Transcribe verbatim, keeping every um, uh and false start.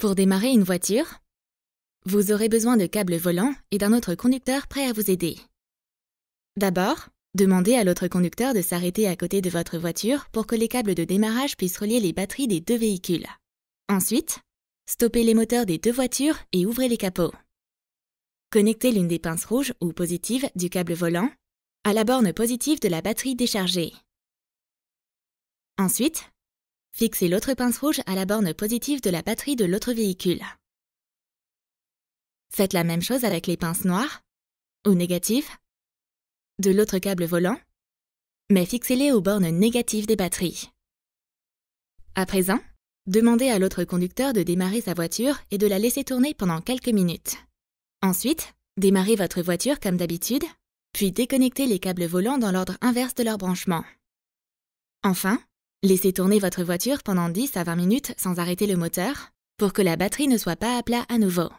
Pour démarrer une voiture, vous aurez besoin de câbles volants et d'un autre conducteur prêt à vous aider. D'abord, demandez à l'autre conducteur de s'arrêter à côté de votre voiture pour que les câbles de démarrage puissent relier les batteries des deux véhicules. Ensuite, stoppez les moteurs des deux voitures et ouvrez les capots. Connectez l'une des pinces rouges ou positives du câble volant à la borne positive de la batterie déchargée. Ensuite, fixez l'autre pince rouge à la borne positive de la batterie de l'autre véhicule. Faites la même chose avec les pinces noires ou négatives de l'autre câble volant, mais fixez-les aux bornes négatives des batteries. À présent, demandez à l'autre conducteur de démarrer sa voiture et de la laisser tourner pendant quelques minutes. Ensuite, démarrez votre voiture comme d'habitude, puis déconnectez les câbles volants dans l'ordre inverse de leur branchement. Enfin, laissez tourner votre voiture pendant dix à vingt minutes sans arrêter le moteur, pour que la batterie ne soit pas à plat à nouveau.